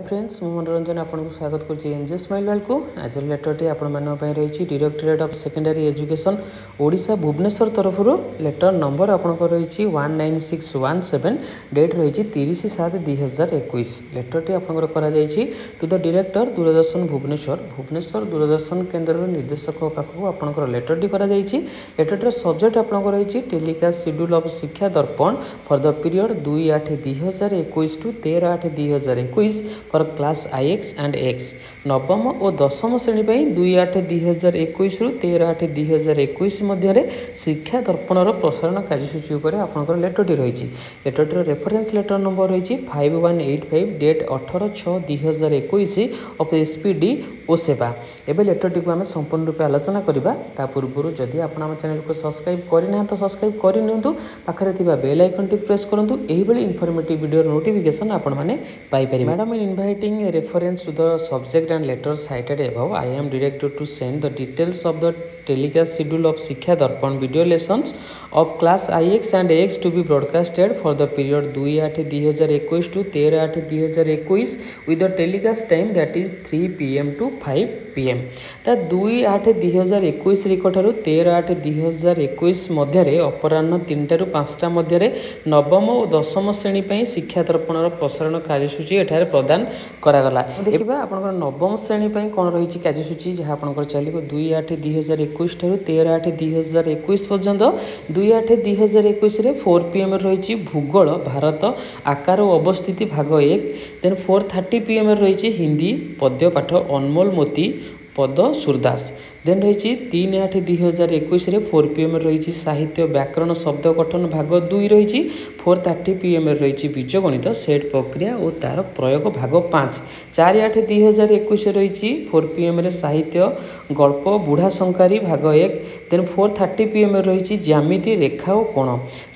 Friends मु मनोरंजन आपको स्वागत करछि एमजे स्माइल वर्ल्ड को। आज लेटर टी आपण मानन पय रही directorate of secondary education Odisha Bhubaneswar तरफ रो लेटर नंबर आपण को रही 19617 डेट रही 30/7/2021। लेटर टी आपण करा जाई to the director Doordarshan Bhubaneswar Doordarshan केन्द्र निर्देशक पाखक आपण लेटर टी करा जाई। लेटर टी सब्जेक्ट आपण को रही telecast schedule of Shiksha Darpan for the period 2-8-2021 to 13-8-2021 for class IX and X नवम और दशम श्रेणी पर 2-8-2021 रु 13-8-2021 मध्य शिक्षा दर्पणर प्रसारण कार्यसूची उपर आपनकर लेटर टी रही। लेटर टी रेफरेन्स लेटर नंबर रही 5185 डेट 18-6-2021 ऑफ SPD ओसेबा। एवं लेटर टी को आम संपूर्ण रूप आलोचना करवा ता पूर्व जदि आपण आम चैनल को सब्सक्राइब करना तो सब्सक्राइब करनियंतु, पाखरे थिबा बेल आइकन टी प्रेस करंतु, एही बेले इन्फॉर्मेटिव वीडियो नोटिफिकेशन आपण माने पाई परिबे। Madam inviting reference to the subject and letter cited above, I am directed to send the details of the telecast schedule of Shiksha Darpan video lessons of class IX and X to be broadcasted for the period 2-8-2021 to 13-8-2021 with the telecast time that is 3 PM to 5 PM। ता 2-8-2021 रिकठारू 13-8-2021 मध्य अपराह 3 टा रू 5 टा मध्य नवम और दशम श्रेणी पर शिक्षा दर्पणर प्रसारण कार्यसूची एठार प्रदान करागला। देखिबा आपनकर नवम श्रेणी पर कौन रही कार्यसूची जहाँ आपनकर चलिबो 2-8-2021 ठारू 13-8-2021 पर्यंत। 2-8-2021 रे 4 PM रही भूगोल भारत आकार और अवस्थिति भाग 1, देन 4:30 PM रही हिंदी पद्य पाठ अनमोल मोती पद सूरदास, देन रही 3-8-2021 4 PM रही साहित्य व्याकरण शब्द गठन भाग 2 रही, 4:30 PM रही बीजगणित सेट प्रक्रिया और तार प्रयोग भाग 5, 4-8-2021 रही 4 PM साहित्य गल्प बुढ़ा शंकारी भाग 1, देन 4:30 PM रही ज्यामिति रेखा और कोण।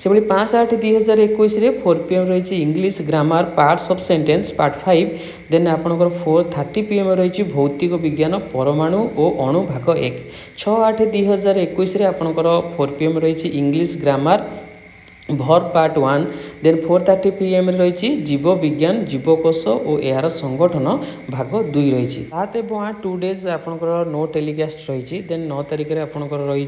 से 5-8-2021 4 PM रही English grammar parts of sentence part 5, then आपंकर 4:30 PM रही भौतिक विज्ञान परमाणु और अणु भाग 1, 6-8-2021 आपनकर 4 PM रही इंग्लीश ग्रामर भर पार्ट 1, देन 4:30 PM रही जीव विज्ञान जीवकोश और यार संगठन भाग 2 रही। 7 और 8 2 डेज आपंकर नो टेलीकास्ट रही, देन 9 तारिख आपंकर रही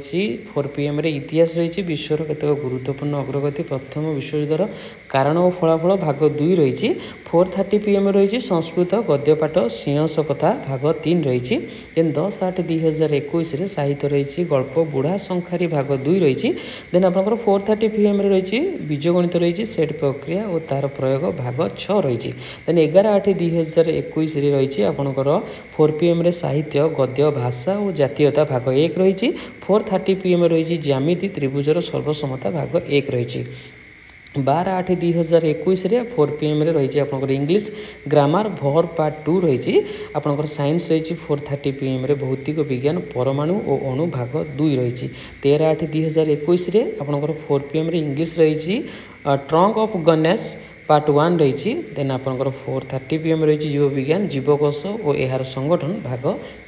4 PM इतिहास रही विश्वर केतक गुरुत्वपूर्ण अग्रगति प्रथम विश्वयुद्धर कारण और फलाफल भाग 2 रही, 4:30 PM रही संस्कृत गद्यपाठ सिंहस कथा भाग 3 रही, देन 10-8-2021 साहित्य रही गल्प बुढ़ा शंखारी भाग 2 रही, देन आपंकर 4:30 PM रही बीजगणित रही सेट प्रक्रिया और तार प्रयोग भाग 6 रही, देन 11-8-2021 रही आपंकर 4 PM साहित्य गद्य भाषा और जातीयता भाग 1 रही, 4:30 PM रही ज्यामिति त्रिभुजर सर्वसमता भाग 1 रही, 12-8-2021 4 PM रही आपंकर इंग्लीश ग्रामर भर पार्ट 2 रही, आपंकर साइंस रही 4:30 PM भौतिक विज्ञान परमाणु और अणु भाग 2 रही, 13-8-2021 आपंकर 4 PM इंग्लीश रही ट्रंक ऑफ गणेश पार्ट 1 रही, देन आपंकर 4:30 PM रही जीव विज्ञान जीवकोश और यार संगठन भाग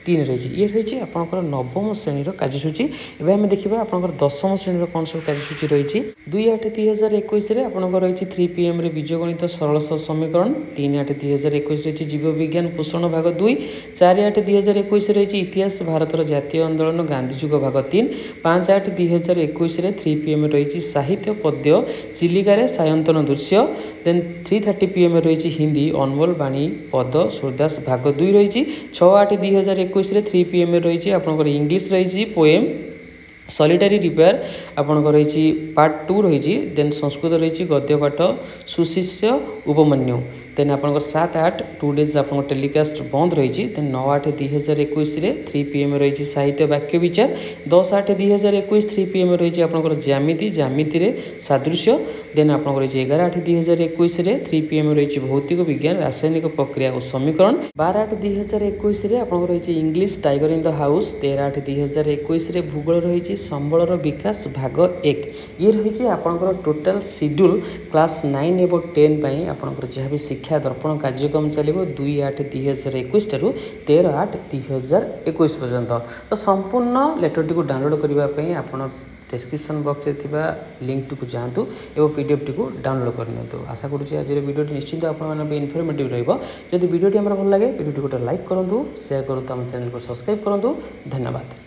3 रही। ये रही आपंकर नवम श्रेणीर कार्यसूची। एवं आम देखा आपंकर दशम श्रेणीर कौन सब कार्यसूची रही। 2-8-2021 आपंकर रही 3 PM बीजगणित सरल समीकरण, 3-8-2021 रही जीव विज्ञान पोषण भाग 2, 4-8-2021 रही इतिहास भारतर जातीय आंदोलन गांधी युग भाग 3, 5-8-2021 3 PM रही साहित्य पद्य चिलिकार सायंतन दृश्य, देन 3:30 PM रही हिंदी अनमोल बाणी पद सूरदास भाग 2 रही, 6-8-2021 3 PM रही आपंकर इंग्लीश रही पोएम सॉलिटरी रिपेयर आपंकर रही पार्ट 2 रही, देन संस्कृत रही गद्यपाठ सुशिष्य उपमन्यु, देन आपंकर 7-8 2 डेज आपंकर टेलीकास्ट बंद रही, देन 9-8-2021 3 PM रही साहित्य वाक्य विचार, 10-8-2021 3 PM रही आपंकर ज्यामिति ज्यामिति सादृश्य, देन आपंकर रही 11-8-2021 3 PM रही भौतिक विज्ञान रासायनिक प्रक्रिया और समीकरण, 12-8-2021 आपंकर रही English tiger in the house, 13-8-2021 भूगोल रही संबलर विकास भाग 1। ये रही आपंकर टोटाल शेड्यूल क्लास 9 और 10 आपंकर जहाँ भी शिक्षा दर्पण कार्यक्रम चलो 2-8-2021 ठारू 13-8-2021 पर्यंत। तो संपूर्ण लेटर टी डाउनलोड करने आप डिस्क्रिप्शन बॉक्स में लिंक टी जातु और पीडीएफ टी डाउनलोड करनी। आशा करुँच आज वीडियो निश्चित आप इनफर्मेटिव रही। वीडियो आम भल लगे वीडियो गोटे लाइक करूँ, शेयर करूँ, आम चैनल को सब्सक्राइब करूँ। धन्यवाद।